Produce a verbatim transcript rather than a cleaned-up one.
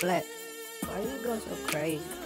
Black, why you go so crazy?